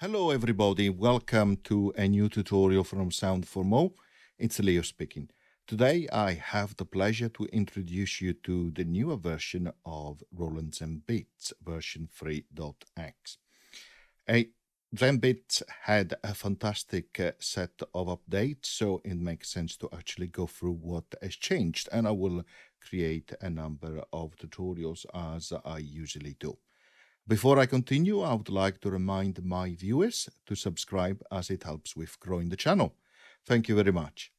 Hello everybody, welcome to a new tutorial from SoundForMore. It's Leo speaking. Today I have the pleasure to introduce you to the newer version of Roland Zenbeats, version 3.x. Zenbeats had a fantastic set of updates, so it makes sense to actually go through what has changed, and I will create a number of tutorials as I usually do. Before I continue, I would like to remind my viewers to subscribe as it helps with growing the channel. Thank you very much.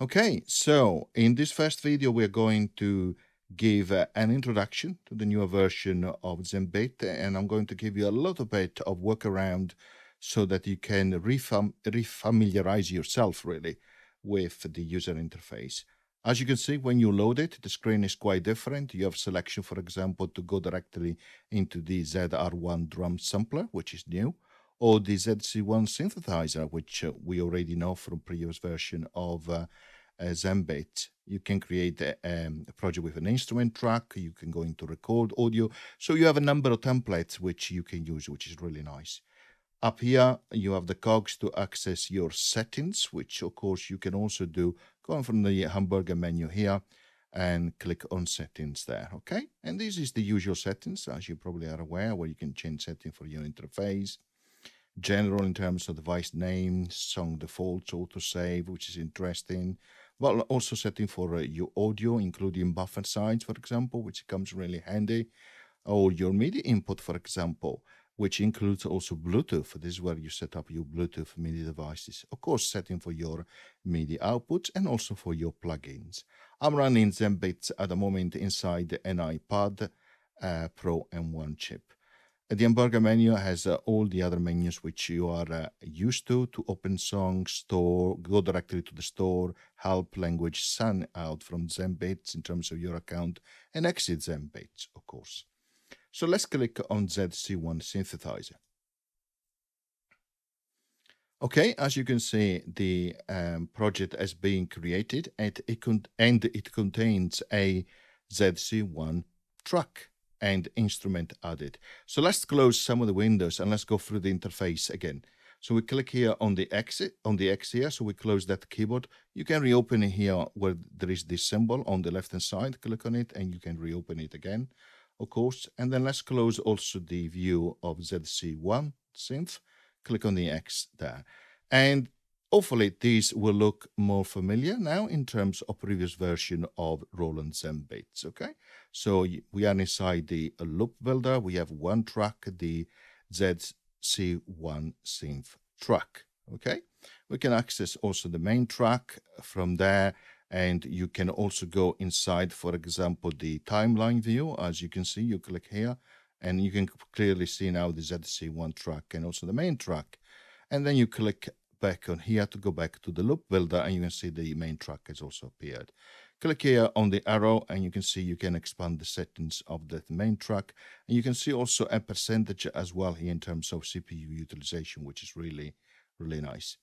Okay, so in this first video, we're going to give an introduction to the newer version of Zenbeats, and I'm going to give you a little bit of workaround so that you can refamiliarize yourself really with the user interface. As you can see, when you load it, the screen is quite different. You have selection, for example, to go directly into the ZR1 drum sampler, which is new, or the ZC1 synthesizer, which we already know from previous version of Zenbeats. You can create a project with an instrument track. You can go into record audio. So you have a number of templates which you can use, which is really nice. Up here, you have the cogs to access your settings, which of course you can also do going from the hamburger menu here and click on settings there, okay? And this is the usual settings, as you probably are aware, where you can change settings for your interface. General in terms of device name, song defaults, autosave, which is interesting. Well, also setting for your audio, including buffer size, for example, which comes really handy. Or your MIDI input, for example, which includes also Bluetooth. This is where you set up your Bluetooth MIDI devices. Of course, setting for your MIDI outputs and also for your plugins. I'm running Zenbeats at the moment inside an iPad Pro M1 chip. The hamburger menu has all the other menus which you are used to open songs, store, go directly to the store, help, language, sign out from Zenbeats in terms of your account, and exit Zenbeats, of course. So let's click on ZC1 synthesizer. Okay, as you can see, the project is being created, and it contains a ZC1 track and instrument added. So let's close some of the windows and let's go through the interface again. So we click here on the X here, so we close that keyboard. You can reopen it here where there is this symbol on the left-hand side. Click on it and you can reopen it again, of course. And then let's close also the view of ZC1 synth. Click on the X there. And hopefully these will look more familiar now in terms of previous version of Roland Zenbeats, okay? So we are inside the loop builder. We have one track, the ZC1 synth track, okay? We can access also the main track from there. And you can also go inside, for example, the timeline view. As you can see, you click here and you can clearly see now the ZC1 track and also the main track. And then you click back on here to go back to the loop builder and you can see the main track has also appeared. Click here on the arrow and you can see you can expand the settings of that main track. And you can see also a percentage as well here in terms of CPU utilization, which is really, really nice.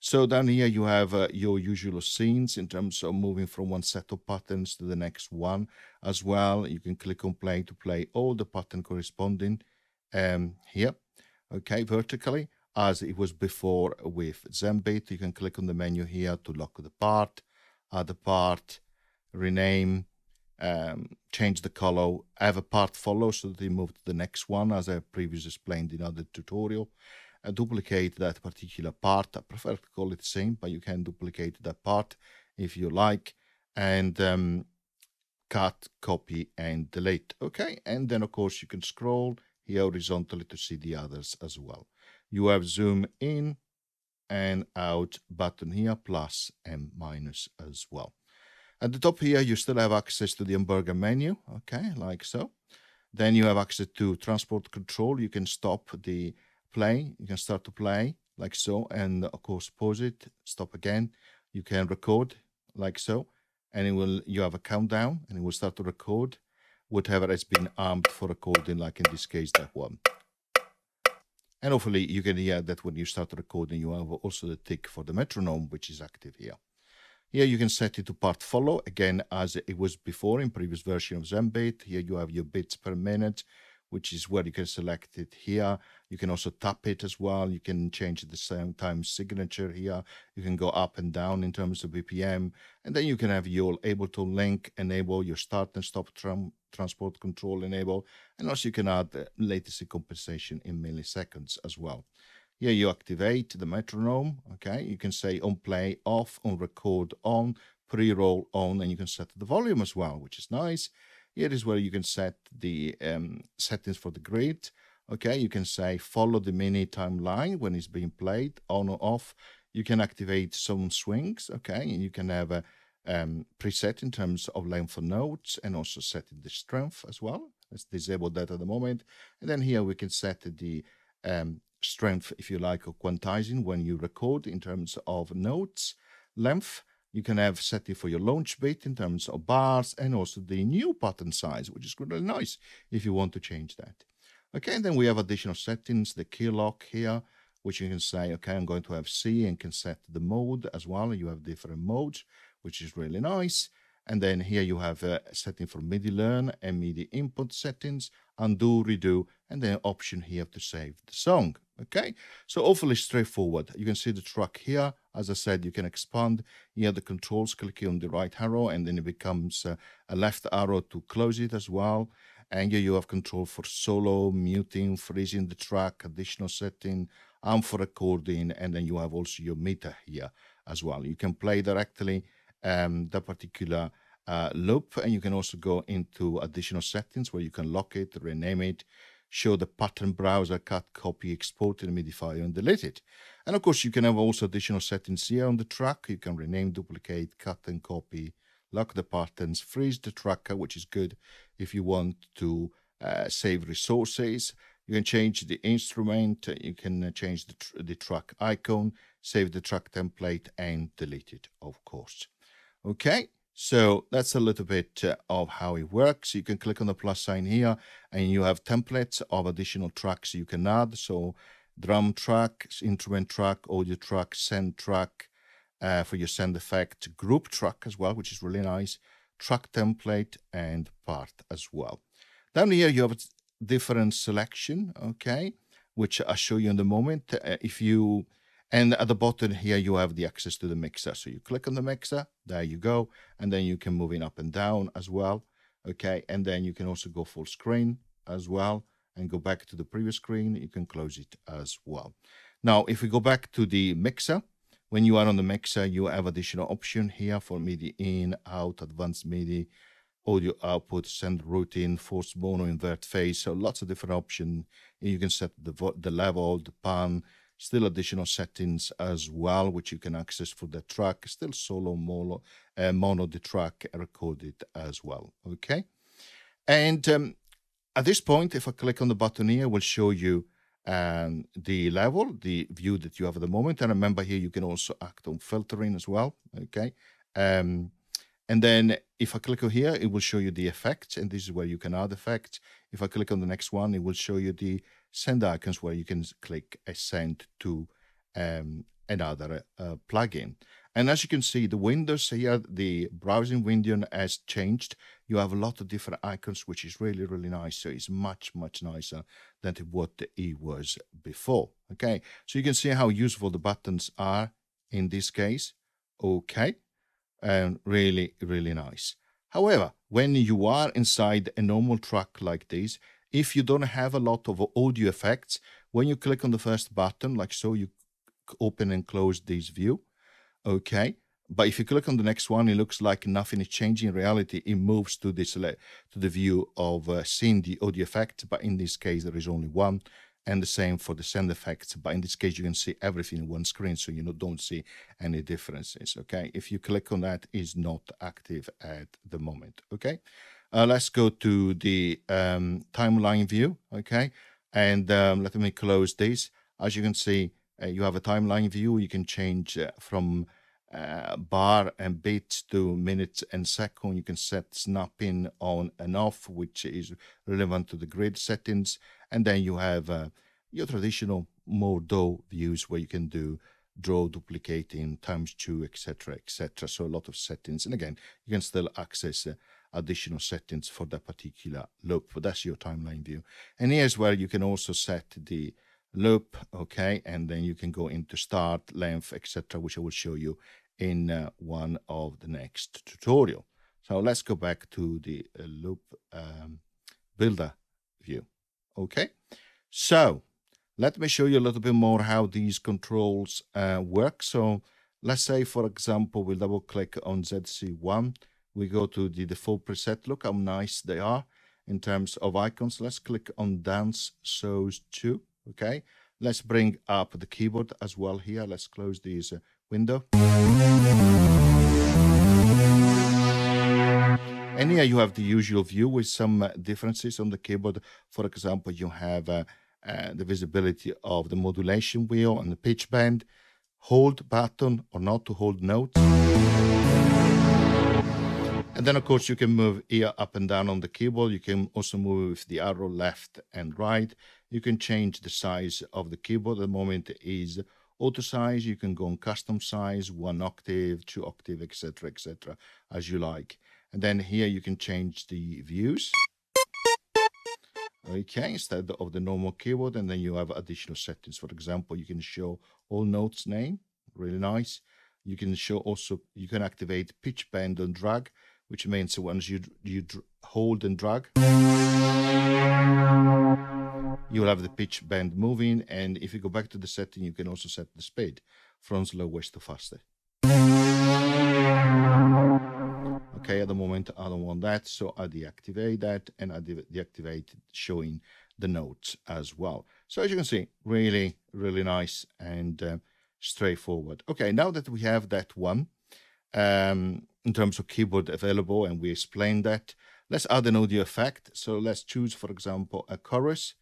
So down here you have your usual scenes in terms of moving from one set of patterns to the next one as well. You can click on play to play all the pattern corresponding here, okay, vertically, as it was before with Zenbeats. You can click on the menu here to lock the part, add a part, rename, change the color, have a part follow so that you move to the next one, as I previously explained in other tutorial. Duplicate that particular part. I prefer to call it the same, but you can duplicate that part if you like, and cut, copy, and delete. Okay, and then of course you can scroll here horizontally to see the others as well. You have zoom in and out button here, plus and minus as well. At the top here, you still have access to the hamburger menu, okay, like so. Then you have access to transport control. You can stop the play, you can start to play like so, and of course pause it, stop again. You can record like so, and it will, you have a countdown and it will start to record whatever has been armed for recording, like in this case that one. And hopefully you can hear that when you start recording you have also the tick for the metronome, which is active here. Here you can set it to part follow again as it was before in previous version of Zenbeats. Here you have your bits per minute, which is where you can select it here. You can also tap it as well. You can change the same time signature here. You can go up and down in terms of BPM. And then you can have your Ableton link enable, your start and stop transport control enable. And also you can add the latency compensation in milliseconds as well. Here you activate the metronome. Okay, you can say on play, off, on record, on, pre-roll, on, and you can set the volume as well, which is nice. Here is where you can set the settings for the grid. Okay, you can say follow the mini timeline when it's being played, on or off. You can activate some swings, okay, and you can have a preset in terms of length of notes and also setting the strength as well. Let's disable that at the moment. And then here we can set the strength, if you like, or quantizing when you record in terms of notes, length. You can have set it for your launch bit in terms of bars and also the new pattern size, which is really nice if you want to change that. Okay, and then we have additional settings, the key lock here, which you can say, okay, I'm going to have C, and can set the mode as well. You have different modes, which is really nice. And then here you have a setting for MIDI learn and MIDI input settings, undo, redo, and then option here to save the song. Okay, so hopefully straightforward. You can see the track here. As I said, you can expand here the controls, click on the right arrow, and then it becomes a left arrow to close it as well. And here you have control for solo, muting, freezing the track, additional setting, and for recording, and then you have also your meter here as well. You can play directly that particular loop, and you can also go into additional settings where you can lock it, rename it, show the pattern browser, cut, copy, export, and MIDI file, and delete it. And of course, you can have also additional settings here on the track. You can rename, duplicate, cut, and copy, lock the patterns, freeze the tracker, which is good if you want to save resources. You can change the instrument, you can change the track icon, save the track template, and delete it, of course. Okay, so that's a little bit of how it works. You can click on the plus sign here, and you have templates of additional tracks you can add. So drum track, instrument track, audio track, send track for your send effect, group track as well, which is really nice, track template, and part as well. Down here, you have different selection, okay, which I'll show you in the moment. And at the bottom here, you have the access to the mixer. So you click on the mixer, there you go, and then you can move it up and down as well, okay, and then you can also go full screen as well, and go back to the previous screen. You can close it as well. Now, if we go back to the mixer, when you are on the mixer, you have additional option here for MIDI in, out, advanced MIDI, audio output, send routine, force mono, invert phase. So lots of different options. You can set the level, the pan, still additional settings as well, which you can access for the track, still solo, mono the track, record it as well. Okay. And at this point, if I click on the button here, it will show you the level, the view that you have at the moment. And remember here, you can also act on filtering as well. Okay. And then if I click on here, it will show you the effects, and this is where you can add effects. If I click on the next one, it will show you the send icons where you can click a send to another plugin. And as you can see, the windows here, the browsing window has changed. You have a lot of different icons, which is really, really nice. So it's much, much nicer than what it was before. Okay, so you can see how useful the buttons are in this case. Okay. And really, really nice. However, when you are inside a normal track like this, if you don't have a lot of audio effects, when you click on the first button, like so, you open and close this view, okay? But if you click on the next one, it looks like nothing is changing. In reality, it moves to the view of seeing the audio effect, but in this case, there is only one. And the same for the send effects, but in this case, you can see everything in one screen, so you don't see any differences, okay? If you click on that, it's not active at the moment, okay? Let's go to the timeline view, okay? And let me close this. As you can see, you have a timeline view. You can change from bar and bits to minutes and second. You can set snapping on and off, which is relevant to the grid settings. And then you have your traditional more DAW views where you can do draw, duplicating, ×2, etc., etc. So a lot of settings. And again, you can still access additional settings for that particular loop. But that's your timeline view. And here's where you can also set the loop, okay? And then you can go into start, length, etc., which I will show you in one of the next tutorial. So let's go back to the loop builder view, okay? So let me show you a little bit more how these controls work. So let's say, for example, we'll double click on ZC1. We go to the default preset. Look how nice they are in terms of icons. Let's click on Dance Shows 2, okay? Let's bring up the keyboard as well here. Let's close this window. And here you have the usual view with some differences on the keyboard. For example, you have the visibility of the modulation wheel and the pitch bend, hold button or not to hold notes. And then, of course, you can move here up and down on the keyboard. You can also move with the arrow left and right. You can change the size of the keyboard. At the moment is auto size. You can go on custom size, 1 octave, 2 octave, etc., etc., as you like. And then here you can change the views, okay, instead of the normal keyboard. And then you have additional settings. For example, you can show all notes name, really nice. You can show also, you can activate pitch bend and drag, which means once you hold and drag, you'll have the pitch bend moving. And if you go back to the setting, you can also set the speed from slowest to faster. Okay, at the moment I don't want that, so I deactivate that, and I deactivate showing the notes as well. So as you can see, really, really nice and straightforward. Okay, now that we have that one in terms of keyboard available and we explained that, let's add an audio effect. So let's choose, for example, a chorus.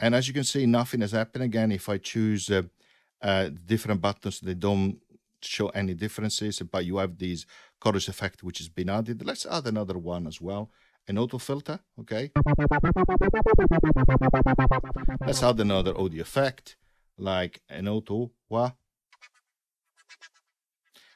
And as you can see, nothing has happened. Again, if I choose different buttons, they don't show any differences, but you have these chorus effect which has been added. Let's add another one as well, an auto filter. Okay, let's add another audio effect like an auto wah.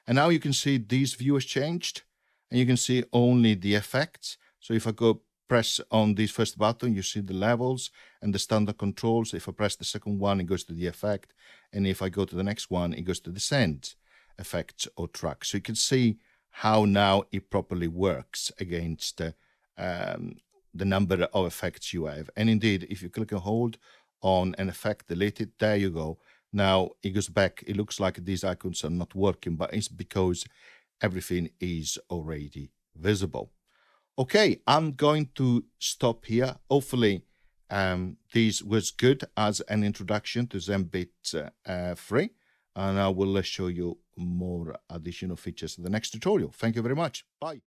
And now you can see these view has changed and you can see only the effects. So if I go press on this first button, you see the levels and the standard controls. If I press the second one, it goes to the effect. And if I go to the next one, it goes to the send effects or track. So you can see how now it properly works against the number of effects you have. And indeed, if you click and hold on an effect, delete it, there you go. Now it goes back. It looks like these icons are not working, but it's because everything is already visible. Okay, I'm going to stop here. Hopefully, this was good as an introduction to Zenbeats 3, and I will show you more additional features in the next tutorial. Thank you very much. Bye.